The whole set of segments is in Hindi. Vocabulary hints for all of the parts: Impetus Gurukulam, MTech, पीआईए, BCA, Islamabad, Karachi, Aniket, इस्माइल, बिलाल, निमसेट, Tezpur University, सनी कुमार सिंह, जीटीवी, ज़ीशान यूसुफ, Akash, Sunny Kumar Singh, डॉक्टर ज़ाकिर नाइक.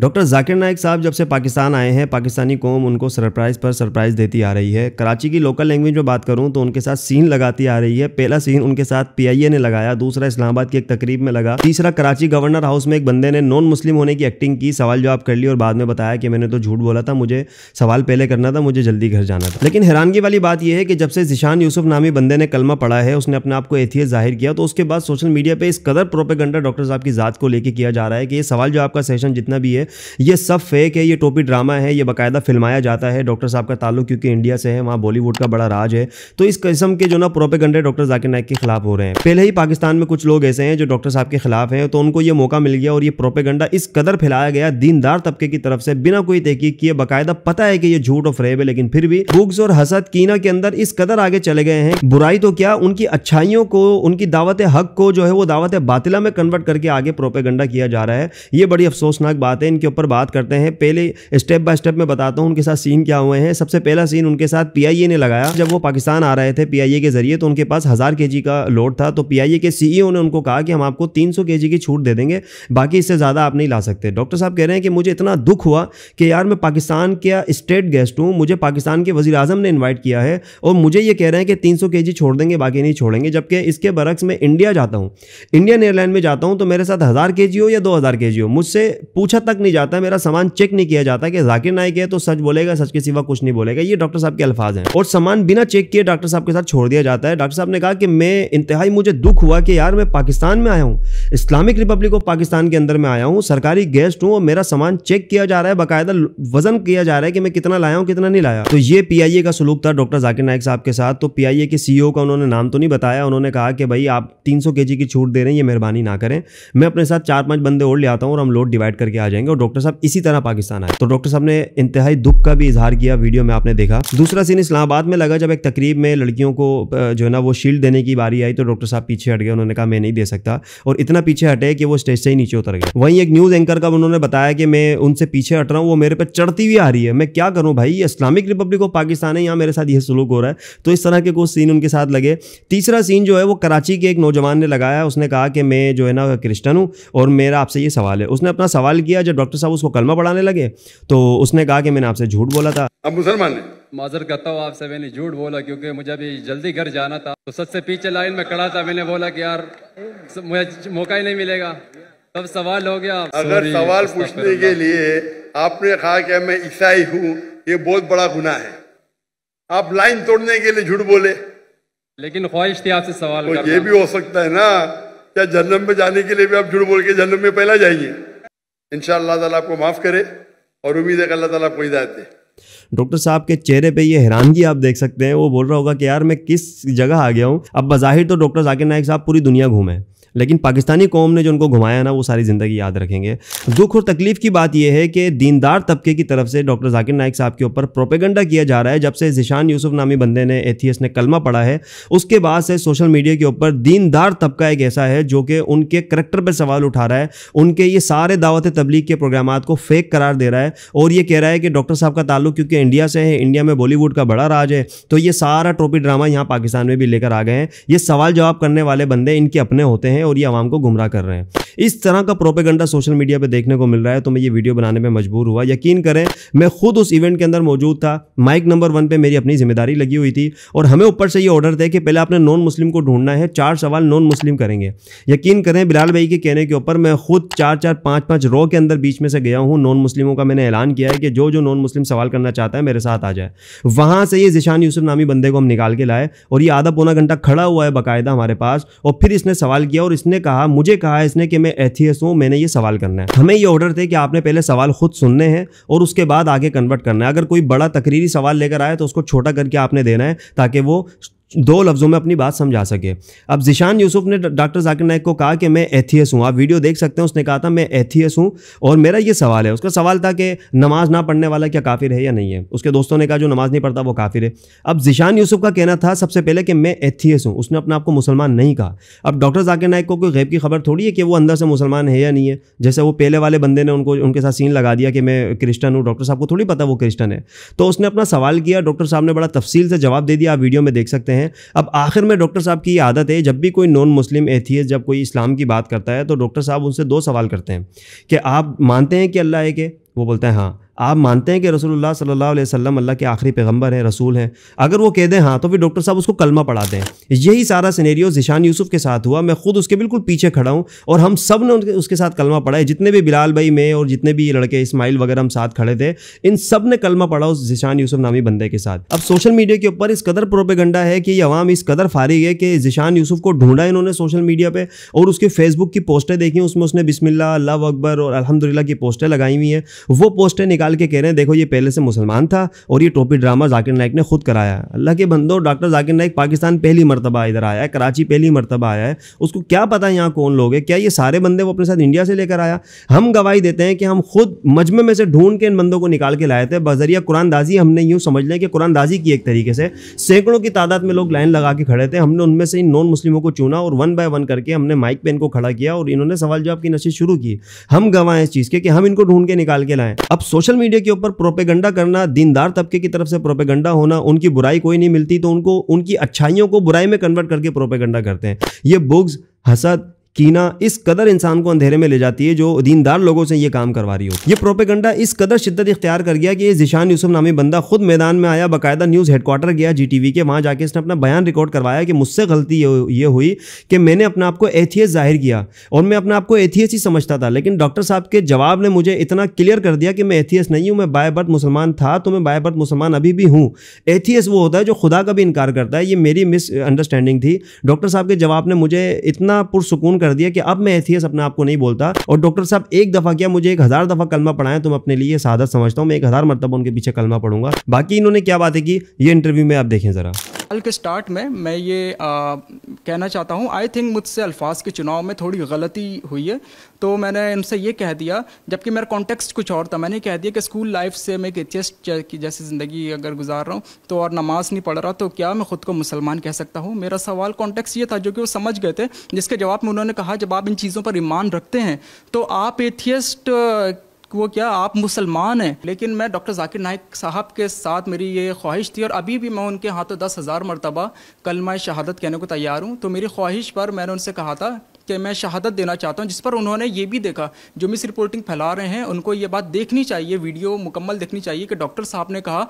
डॉक्टर ज़ाकिर नाइक साहब जब से पाकिस्तान आए हैं, पाकिस्तानी कौम उनको सरप्राइज़ पर सरप्राइज़ देती आ रही है। कराची की लोकल लैंग्वेज में बात करूं तो उनके साथ सीन लगाती आ रही है। पहला सीन उनके साथ पीआईए ने लगाया, दूसरा इस्लामाबाद की एक तकरीब में लगा, तीसरा कराची गवर्नर हाउस में एक बंदे ने नॉन मुस्लिम होने की एक्टिंग की, सवाल जवाब कर ली और बाद में बताया कि मैंने तो झूठ बोला था, मुझे सवाल पहले करना था, मुझे जल्दी घर जाना था। लेकिन हैरानगी वाली बात यह है कि जब से ज़ीशान यूसुफ नामी बंदे ने कलमा पढ़ा है, उसने अपने आप को एथियस जाहिर किया, तो उसके बाद सोशल मीडिया पर इस कदर प्रोपेगेंडा डॉक्टर साहब की ज़ात को लेकर किया जा रहा है कि ये सवाल जवाब का सेशन जितना भी है ये सब फेक है, ये टोपी ड्रामा है, ये बकायदा फिल्माया जाता है। डॉक्टर साहब का ताल्लुक क्योंकि इंडिया से है, वहां बॉलीवुड का बड़ा राज है, तो इस किस्म के जो ना प्रोपेगेंडे डॉक्टर ज़ाकिर नाइक के खिलाफ हो रहे हैं। पहले ही पाकिस्तान में कुछ लोग ऐसे हैं जो डॉक्टर साहब के खिलाफ हैं, तो उनको ये मौका मिल गया और ये प्रोपेगेंडा इस कदर फैलाया गया दीनदार तबके की तरफ से, बिना कोई तहकीक किए। बाकायदा पता है कि यह झूठ और फ्रेब है, लेकिन फिर भी बुग्स और हसद कीना के अंदर इस कदर आगे चले गए हैं। बुराई तो क्या, उनकी अच्छाइयों को, उनकी दावत हक को जो है वो दावत बातिला में कन्वर्ट करके आगे प्रोपेगेंडा किया जा रहा है। ये बड़ी अफसोसनाक बात है। के ऊपर बात करते हैं, पहले स्टेप बाय स्टेप में बताता हूं उनके साथ सीन क्या हुए हैं। सबसे पहला सीन उनके साथ पीआईए ने लगाया। जब वो पाकिस्तान आ रहे थे पीआईए के जरिए, तो उनके पास 1000 केजी का लोड था, तो पीआईए के सीईओ ने उनको कहा कि हम आपको 300 केजी की छूट दे देंगे, बाकी इससे ज्यादा आप नहीं ला सकते। डॉक्टर साहब कह रहे हैं कि मुझे इतना दुख हुआ कि यार मैं पाकिस्तान का स्टेट गेस्ट हूं, मुझे पाकिस्तान के वजीर आजम ने इन्वाइट किया है और मुझे ये कह रहे हैं कि 300 केजी छोड़ देंगे, बाकी नहीं छोड़ेंगे। जबकि इसके बरक्स मैं इंडिया जाता हूँ, इंडियन एयरलाइन में जाता हूँ, तो मेरे साथ 1000 केजी हो या 2000 केजी हो, मुझसे पूछा तक नहीं जाता, मेरा सामान चेक नहीं किया जाता कि ज़ाकिर नाइक है तो सच बोलेगा, सच के सिवा कुछ नहीं बोलेगा। ये डॉक्टर साहब के अल्फाज हैं। और सामान बिना चेक किए डॉक्टर साहब के साथ छोड़ दिया जाता है। डॉक्टर साहब ने कहा कि मैं इंतहाई मुझे दुख हुआ कि यार मैं पाकिस्तान में आया हूँ, इस्लामिक रिपब्लिक ऑफ पाकिस्तान के अंदर में आया हूँ, सरकारी गेस्ट हूँ और मेरा सामान चेक किया जा रहा है, बाकायदा वजन किया जा रहा है कि मैं कितना लाया हूँ, कितना नहीं लाया। तो ये पीआईए का सलूक था डॉक्टर ज़ाकिर नाइक साहब के साथ। तो पीआईए के सीईओ का उन्होंने नाम तो नहीं बताया, उन्होंने कहा कि भाई आप 300 केजी की छूट दे रहे हैं, ये मेहरबानी ना करें, मैं अपने साथ 4-5 बंदे और ले आता हूँ और हम लोड डिवाइड करके आ जाएंगे। और डॉक्टर साहब इसी तरह पाकिस्तान आए। तो डॉक्टर साहब ने इंतहाई दुख का भी इजहार किया, वीडियो में आपने देखा। दूसरा सीन इस्लामाबाद में लगा, जब एक तकरीब में लड़कियों को जो है ना वो शील्ड देने की बारी आई, तो डॉक्टर साहब पीछे हट गए, उन्होंने कहा मैं नहीं दे सकता, और इतना पीछे हटे कि वो स्टेज से ही नीचे उतर गए। वहीं एक न्यूज़ एंकर का उन्होंने बताया कि मैं उनसे पीछे हट रहा हूँ, वो मेरे पर चढ़ती हुई आ रही है, मैं क्या करूँ भाई, ये इस्लामिक रिपब्लिक ऑफ पाकिस्तान है, यहाँ मेरे साथ यह सलूक हो रहा है। तो इस तरह के कुछ सीन उनके साथ लगे। तीसरा सीन जो है वो कराची के एक नौजवान ने लगाया, उसने कहा कि मैं जो है ना क्रिश्चियन हूँ और मेरा आपसे ये सवाल है। उसने अपना सवाल किया, जब डॉक्टर साहब उसको कलमा पढ़ाने लगे तो उसने कहा कि मैंने आपसे झूठ बोला था। अब मुसलमान ने माजर कहता हूँ आपसे मैंने झूठ बोला, क्योंकि मुझे अभी जल्दी घर जाना था, तो सबसे पीछे लाइन में खड़ा था, मैंने बोला कि यार मुझे मौका ही नहीं मिलेगा, तब सवाल हो गया। अगर सवाल पूछने के लिए आपने कहा कि मैं ईसाई हूँ, ये बहुत बड़ा गुनाह है। आप लाइन तोड़ने के लिए झूठ बोले, लेकिन ख्वाहिश थी आपसे सवाल। ये भी हो सकता है ना, क्या जन्नत में जाने के लिए भी आप झूठ बोल के जन्नत में पहला जाएंगे। इंशाअल्लाह ताला आपको माफ़ करे और उम्मीद है कि अल्लाह ताला आपको हिदायत दे। डॉक्टर साहब के चेहरे पे ये हैरानगी आप देख सकते हैं। वो बोल रहा होगा कि यार मैं किस जगह आ गया हूँ। अब बज़ाहिर तो डॉक्टर ज़ाकिर नाइक साहब पूरी दुनिया घूमे, लेकिन पाकिस्तानी कौम ने जो उनको घुमाया ना वो सारी ज़िंदगी याद रखेंगे। दुख और तकलीफ़ की बात यह है कि दीनदार तबके की तरफ से डॉक्टर ज़ाकिर नाइक साहब के ऊपर प्रोपेगेंडा किया जा रहा है। जब से ज़ीशान यूसुफ नामी बंदे ने एथियस ने कलमा पढ़ा है, उसके बाद से सोशल मीडिया के ऊपर दीनदार तबका एक ऐसा है जो कि उनके करैक्टर पर सवाल उठा रहा है, उनके ये सारे दावत तबलीग के प्रोग्राम को फेक करार दे रहा है और ये कह रहा है कि डॉक्टर साहब का ताल्लुक क्योंकि इंडिया से है, इंडिया में बॉलीवुड का बड़ा राज है, तो ये सारा टोपी ड्रामा यहाँ पाकिस्तान में भी लेकर आ गए हैं। ये सवाल जवाब करने वाले बंदे इनके अपने होते हैं और ये आवाम को गुमराह कर रहे हैं। इस तरह का प्रोपेगेंडा सोशल मीडिया पे देखने को मिल रहा है, तो मैं ये वीडियो बनाने में मजबूर हुआ। यकीन करें मैं खुद उस इवेंट के अंदर मौजूद था, माइक नंबर 1 पे मेरी अपनी जिम्मेदारी लगी हुई थी और हमें ऊपर से ये ऑर्डर थे कि पहले आपने नॉन मुस्लिम को ढूंढना है, 4 सवाल नॉन मुस्लिम करेंगे। यकीन करें बिलाल भाई के कहने के ऊपर मैं खुद 4-4, 5-5 रो के अंदर बीच में से गया हूँ। नॉन मुस्लिमों का मैंने ऐलान किया है कि जो जो नॉन मुस्लिम सवाल करना चाहता है मेरे साथ आ जाए। वहाँ से ये ज़ीशान यूसुफ नामी बंदे को हम निकाल के लाए और ये आधा-पौना घंटा खड़ा हुआ है बाकायदा हमारे पास, और फिर इसने सवाल किया और इसने कहा, मुझे कहा इसने कि मैं एथियस हूं, मैंने ये सवाल करना है। हमें ये ऑर्डर थे कि आपने पहले सवाल खुद सुनने हैं और उसके बाद आगे कन्वर्ट करना है। अगर कोई बड़ा तकरीरी सवाल लेकर आए तो उसको छोटा करके आपने देना है ताकि वो 2 लफ्ज़ों में अपनी बात समझा सके। अब ज़ीशान यूसुफ ने डॉक्टर ज़ाकिर नाइक को कहा कि मैं एथियस हूँ, आप वीडियो देख सकते हैं। उसने कहा था मैं एथियस हूँ और मेरा ये सवाल है। उसका सवाल था कि नमाज़ ना पढ़ने वाला क्या काफिर है या नहीं है। उसके दोस्तों ने कहा जो नमाज़ नहीं पढ़ता वो काफिर है। अब ज़ीशान यूसुफ का कहना था सबसे पहले कि मैं एथियस हूँ, उसने अपने आप को मुसलमान नहीं कहा। अब डॉक्टर ज़ाकिर नाइक को कोई गैब की खबर थोड़ी है कि वो अंदर से मुसलमान है या नहीं है। जैसे वो पहले वाले बंदे ने उनके साथ सीन लगा दिया कि मैं क्रिश्चियन हूँ, डॉक्टर साहब को थोड़ी पता वो क्रिश्चियन है। तो उसने अपना सवाल किया, डॉक्टर साहब ने बड़ा तफसील से जवाब दे दिया, आप वीडियो में देख सकते हैं। हैं। अब आखिर में डॉक्टर साहब की ये आदत है, जब भी कोई नॉन मुस्लिम एथियस्ट जब कोई इस्लाम की बात करता है तो डॉक्टर साहब उनसे दो सवाल करते हैं कि आप मानते हैं कि अल्लाह एक है? वो बोलता है हाँ। आप मानते हैं कि रसूलुल्लाह सल्लल्लाहु अलैहि वसल्लम अल्लाह के आखिरी पैगंबर हैं, रसूल हैं? अगर वो कह दें हाँ, तो फिर डॉक्टर साहब उसको कलमा पढ़ाते हैं। यही सारा सिनेरियो ज़ीशान यूसुफ के साथ हुआ। मैं खुद उसके बिल्कुल पीछे खड़ा हूँ और हम सब ने उसके साथ कलमा पढ़ा है, जितने भी बिलाल भाई में और जितने भी लड़के इस्माइल वगैरह हम साथ खड़े थे, इन सब ने कलमा पढ़ा उस ज़ीशान यूसुफ नामी बंदे के साथ। अब सोशल मीडिया के ऊपर इस कदर प्रोपेगेंडा है कि ये अवाम इस कदर फारिग है कि ज़ीशान यूसुफ को ढूंढा इन्होंने सोशल मीडिया पर और उसके फेसबुक की पोस्टें देखी, उसमें उसने बिस्मिल्लाह, अल्लाह अकबर और अल्हम्दुलिल्लाह की पोस्टें लगाई हुई हैं। वो पोस्टें के कह रहे हैं देखो ये पहले से मुसलमान था और ये टोपी ड्रामा ज़ाकिर नाइक ने खुद कराया। अल्लाह के बंदो, डॉक्टर ज़ाकिर नाइक पाकिस्तान पहली मरतबा इधर आया है, कराची पहली मरतबा आया है, उसको क्या पता यहाँ कौन लोग है? क्या ये सारे बंदे वो अपने साथ इंडिया से लेकर आया? हम गवाही देते हैं कि हम खुद मजमे में से ढूंढ के इन बंदों को निकाल के लाए थे बजरिया कुरानदाजी। हमने यूँ समझ लें कि कुरानदाजी की एक तरीके से सैकड़ों की तादाद में लोग लाइन लगा के खड़े थे। हमने उनमें से इन नॉन मुस्लिमों को चुना और वन बाय वन करके हमने माइक पे इनको खड़ा किया और इन्होंने सवाल जवाब की नशे शुरू की। हम गवाह हैं इस चीज़ के, हम इनको ढूंढ के निकाल के लाएं। अब सोशल मीडिया के ऊपर प्रोपेगेंडा करना, दीनदार तबके की तरफ से प्रोपेगेंडा होना, उनकी बुराई कोई नहीं मिलती तो उनको उनकी अच्छाइयों को बुराई में कन्वर्ट करके प्रोपेगेंडा करते हैं। ये बुग्ज, हसद, कीना इस कदर इंसान को अंधेरे में ले जाती है जो दीनदार लोगों से ये काम करवा रही हो। ये प्रोपेगेंडा इस कदर शिद्दत इख्तियार कर गया कि ये ज़ीशान यूसुफ नामी बंदा खुद मैदान में आया, बाकायदा न्यूज़ हेडक्वार्टर गया जीटीवी के, वहाँ जाके इसने अपना बयान रिकॉर्ड करवाया कि मुझसे गलती ये हुई कि मैंने अपना आपको एथियस्ट जाहिर किया और मैं अपना आपको एथियस्ट ही समझता था, लेकिन डॉक्टर साहब के जवाब ने मुझे इतना क्लियर कर दिया कि मैं एथियस्ट नहीं हूँ, मैं बाय बर्थ मुसलमान था तो मैं बाय बर्थ मुसलमान अभी भी हूँ। एथियस्ट वो होता है जो खुदा का भी इनकार करता है। ये मेरी मिस अंडरस्टैंडिंग थी। डॉक्टर साहब के जवाब ने मुझे इतना पुरसुकून कर दिया कि अब मैं एथियस्ट अपने आप को नहीं बोलता और डॉक्टर साहब एक दफा क्या, मुझे 1000 दफा कलमा पढ़ाएं तो मैं अपने लिए सादत समझता हूं। मैं 1000 मर्तबा उनके पीछे कलमा पढ़ूंगा। बाकी इन्होंने क्या बातें की ये इंटरव्यू में आप देखें जरा। कल के स्टार्ट में मैं ये कहना चाहता हूँ, आई थिंक मुझसे अल्फाज के चुनाव में थोड़ी गलती हुई है तो मैंने उनसे ये कह दिया, जबकि मेरा कॉन्टेक्स्ट कुछ और था। मैंने कह दिया कि स्कूल लाइफ से मैं एक एथियस्ट की जैसी ज़िंदगी अगर गुजार रहा हूँ तो और नमाज नहीं पढ़ रहा तो क्या मैं ख़ुद को मुसलमान कह सकता हूँ? मेरा सवाल कॉन्टेक्स्ट ये था जो कि वो समझ गए थे, जिसके जवाब में उन्होंने कहा जब आप इन चीज़ों पर ईमान रखते हैं तो आप एथियस्ट वो क्या, आप मुसलमान हैं। लेकिन मैं डॉक्टर ज़ाकिर नाइक साहब के साथ मेरी ये ख्वाहिश थी और अभी भी मैं उनके हाथों 10,000 मरतबा कलमा शहादत कहने को तैयार हूँ। तो मेरी ख्वाहिश पर मैंने उनसे कहा था कि मैं शहादत देना चाहता हूं, जिस पर उन्होंने ये भी देखा जो मिस रिपोर्टिंग फैला रहे हैं उनको ये बात देखनी चाहिए, वीडियो मुकम्मल देखनी चाहिए कि डॉक्टर साहब ने कहा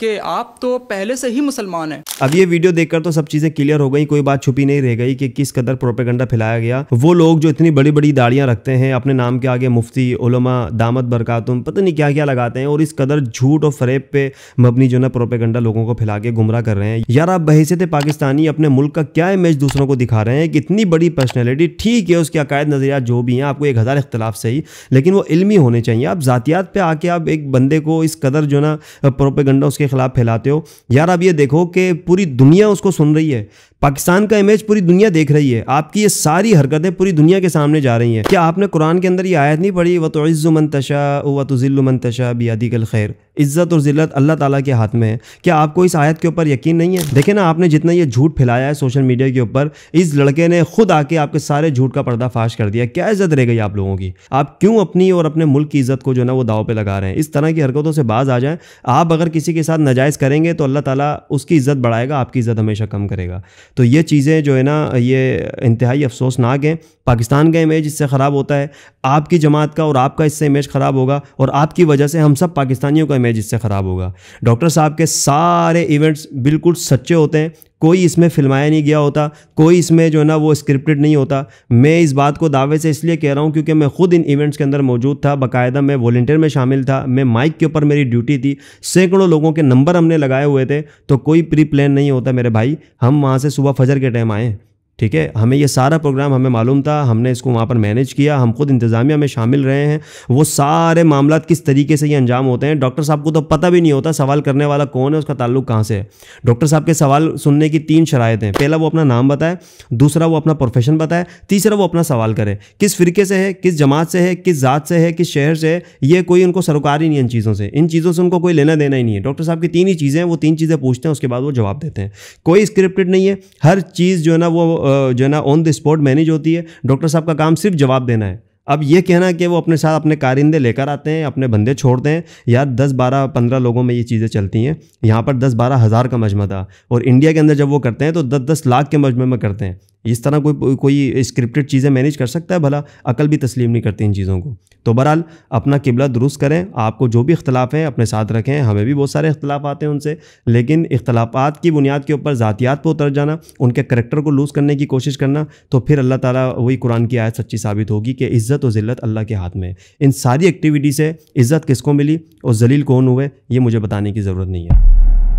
कि आप तो पहले से ही मुसलमान हैं। अब ये वीडियो देखकर तो सब चीज़ें क्लियर हो गई, कोई बात छुपी नहीं रह गई कि किस कदर प्रोपेगेंडा फैलाया गया। वो लोग जो इतनी बड़ी बड़ी दाढ़ियाँ रखते हैं, अपने नाम के आगे मुफ्ती, उलमा, दामत बरकातुम, पता नहीं क्या क्या लगाते हैं और इस कदर झूठ और फरेब पे मबनी जो ना प्रोपेगेंडा लोगों को फैला के गुमराह कर रहे हैं। यार आप बहैसियत पाकिस्तानी अपने मुल्क का क्या इमेज दूसरों को दिखा रहे हैं कि इतनी बड़ी पर्सनैलिटी, ठीक है उसके अकायद नज़रियात जो भी हैं, आपको 1000 इख्तलाफ सही, लेकिन वो इल्मी होने चाहिए। आप ज़ातियात पे आके आप एक बंदे को इस कदर जो ना प्रोपेगेंडा उसके खिलाफ फैलाते हो। यार आप ये देखो कि पूरी दुनिया उसको सुन रही है, पाकिस्तान का इमेज पूरी दुनिया देख रही है, आपकी ये सारी हरकतें पूरी दुनिया के सामने जा रही हैं। क्या आपने कुरान के अंदर ये आयत नहीं पढ़ी, वतुइज़्ज़ु मन तशा वतुज़िल्लु मन तशा बियदिकल खैर, इज़्ज़त और ज़िल्लत अल्लाह ताला के हाथ में है? क्या आपको इस आयत के ऊपर यकीन नहीं है? देखें ना आपने जितना ये झूठ फैलाया है सोशल मीडिया के ऊपर, इस लड़के ने खुद आके आपके सारे झूठ का पर्दाफाश कर दिया। क्या इज़्ज़त रह गई आप लोगों की? आप क्यों अपनी और अपने मुल्क की इज़्ज़त को जो ना वो दाव पे लगा रहे हैं? इस तरह की हरकतों से बाज आ जाएं। आप अगर किसी के साथ नाजायज़ करेंगे तो अल्लाह ताला उसकी इज़्ज़त बढ़ाएगा, आपकी इज़्ज़त हमेशा कम करेगा। तो ये चीज़ें जो है ना ये इंतहाई अफसोसनाक हैं। पाकिस्तान का इमेज इससे ख़राब होता है, आपकी जमात का और आपका इससे इमेज ख़राब होगा और आपकी वजह से हम सब पाकिस्तानियों का इमेज इससे ख़राब होगा। डॉक्टर साहब के सारे इवेंट्स बिल्कुल सच्चे होते हैं, कोई इसमें फिल्माया नहीं गया होता, कोई इसमें जो है ना वो स्क्रिप्टेड नहीं होता। मैं इस बात को दावे से इसलिए कह रहा हूँ क्योंकि मैं खुद इन इवेंट्स के अंदर मौजूद था, बाकायदा मैं वॉलंटियर में शामिल था, मैं माइक के ऊपर मेरी ड्यूटी थी, सैकड़ों लोगों के नंबर हमने लगाए हुए थे, तो कोई प्री प्लान नहीं होता मेरे भाई। हम वहाँ से सुबह फजर के टाइम आए, ठीक है, हमें ये सारा प्रोग्राम हमें मालूम था, हमने इसको वहाँ पर मैनेज किया, हम खुद इंतज़ामिया में शामिल रहे हैं। वो सारे मामला किस तरीके से ये अंजाम होते हैं डॉक्टर साहब को तो पता भी नहीं होता सवाल करने वाला कौन है, उसका ताल्लुक कहाँ से है। डॉक्टर साहब के सवाल सुनने की 3 शरायत हैं, पहला वो अपना नाम बताए, दूसरा वो अपना प्रोफेशन बताए, तीसरा वो अपना सवाल करे, किस फिरके से है, किस जमात से है, किस ज़ात से है, किस शहर से है, ये कोई उनको सरोकार ही नहीं है इन चीज़ों से, इन चीज़ों से उनको कोई लेना देना ही नहीं है। डॉक्टर साहब की 3 ही चीज़ें हैं, वो 3 चीज़ें पूछते हैं, उसके बाद वो जवाब देते हैं, कोई स्क्रिप्टेड नहीं है, हर चीज़ जो है ना वो ऑन द स्पॉट मैनेज होती है। डॉक्टर साहब का काम सिर्फ जवाब देना है, अब ये कहना कि वो अपने साथ अपने कारिंदे लेकर आते हैं, अपने बंदे छोड़ते हैं, यार 10-12-15 लोगों में ये चीज़ें चलती हैं। यहाँ पर 10-12 हज़ार का मजमा था और इंडिया के अंदर जब वो करते हैं तो 10-10 लाख के मजमे में करते हैं। इस तरह कोई स्क्रिप्टेड चीज़ें मैनेज कर सकता है भला? अकल भी तस्लीम नहीं करती इन चीज़ों को। तो बहरहाल अपना किबला दुरुस्त करें, आपको जो भी इख्तलाफ हैं अपने साथ रखें। हमें भी बहुत सारे इख्तलाफ आते हैं उनसे, लेकिन इख्तलाफात की बुनियाद के ऊपर ज़ातियात पर उतर जाना, उनके करैक्टर को लूज़ करने की कोशिश करना, तो फिर अल्लाह ताला वही कुरान की आयत सच्ची साबित होगी कि इज़्ज़त और ज़िल्लत अल्लाह के हाथ में है। इन सारी एक्टिविटी से इज़्ज़त किसको मिली और जलील कौन हुए, ये मुझे बताने की ज़रूरत नहीं है।